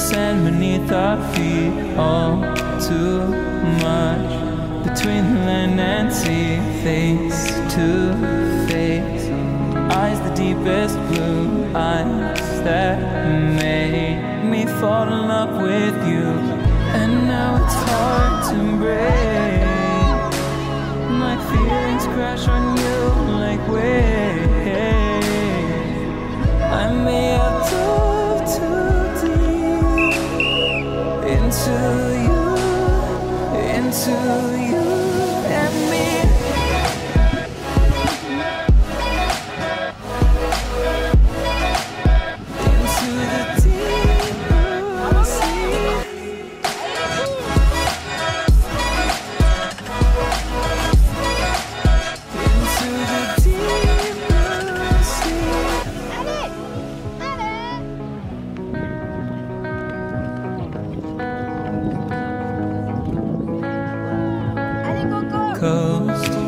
Sand beneath our feet, all too much between the land and sea, face to face, eyes the deepest blue, eyes that made me fall in love with you, and now it's hard to break, my feelings crash on you like waves, I may have to into you and me. Into the deep sea. Coast to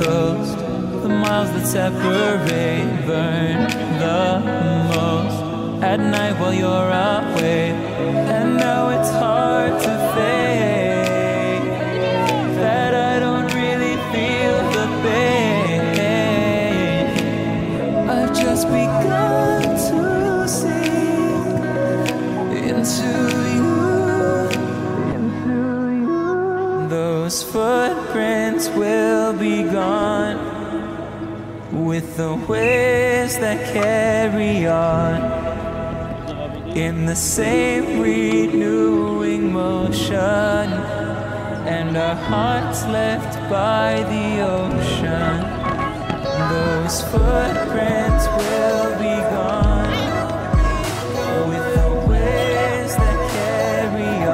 coast, the miles that separate burn the most at night while you're away, and now it's hard to fake that I don't really feel the pain. I've just begun to sink into you. Those footprints will be gone with the waves that carry on in the same renewing motion, and our hearts left by the ocean. Those footprints will be gone with the waves that carry on.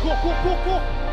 Cours, cours, cours, cours.